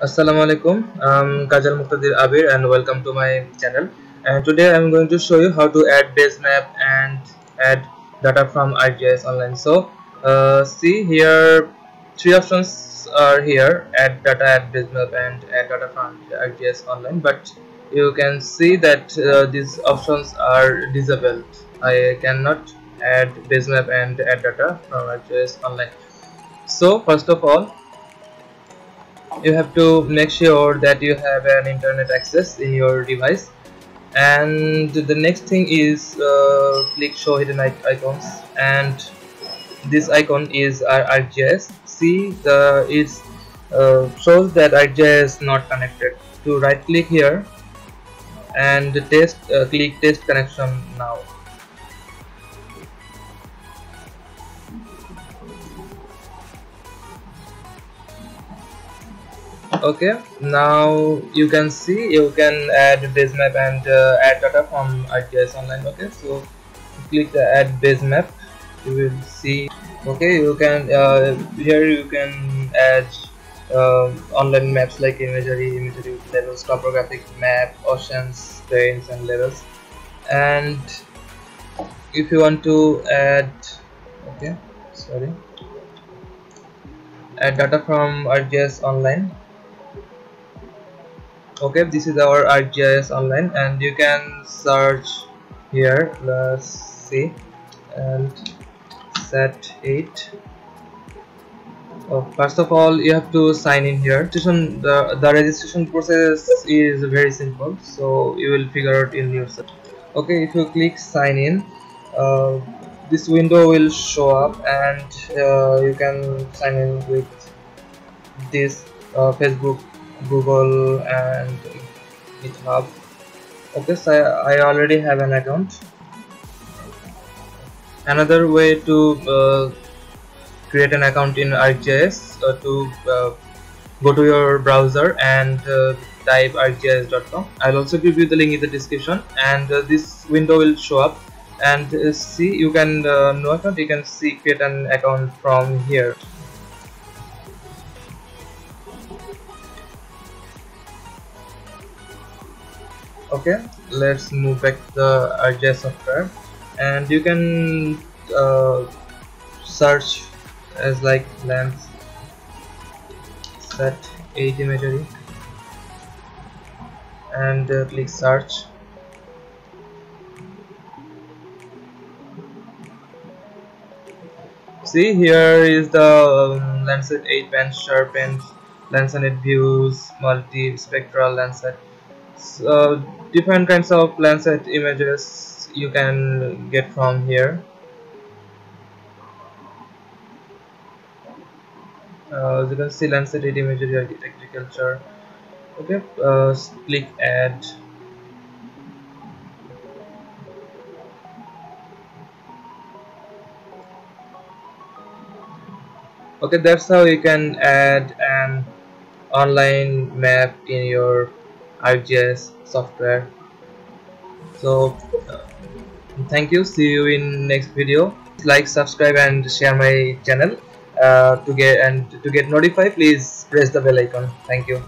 Assalamu alaikum, I'm Kazi Almuqtadir Abir and welcome to my channel. And today I'm going to show you how to add base map and add data from ArcGIS Online. So see here, three options are here: add data, add base map, and add data from ArcGIS Online. But you can see that these options are disabled. I cannot add base map and add data from ArcGIS Online. So first of all, you have to make sure that you have an internet access in your device, and the next thing is click show hidden icons, and this icon is ArcGIS. See, it shows that ArcGIS not connected. To right click here and click test connection now. Okay, now you can see you can add base map and add data from ArcGIS Online. Okay, so click the add base map. You will see. Okay, you can here you can add online maps like imagery levels, topographic map, oceans, terrains, and levels. And if you want to add, okay, sorry, add data from ArcGIS Online. Okay, this is our ArcGIS Online, and you can search here. Let's see, and Landsat 8. Oh, first of all, you have to sign in here. The registration process is very simple, so you will figure out in yourself. Okay, if you click sign in, this window will show up, and you can sign in with this Facebook, Google, and GitHub. Okay, so I already have an account. Another way to create an account in ArcGIS, to go to your browser and type arcgis.com. I'll also give you the link in the description, and this window will show up, and see, you can no account, you can see create an account from here. Okay, let's move back to the ArcGIS software, and you can search as like Landsat 8 imagery, and click search. See, here is the Landsat 8 band sharpened, Landsat 8 views, multi-spectral Landsat. Different kinds of Landsat images you can get from here. You can see Landsat 8 imagery, agriculture. Okay, click add. Okay, that's how you can add an online map in your ArcGIS software. So thank you, see you in next video. Like, subscribe, and share my channel. To get notified, please press the bell icon. Thank you.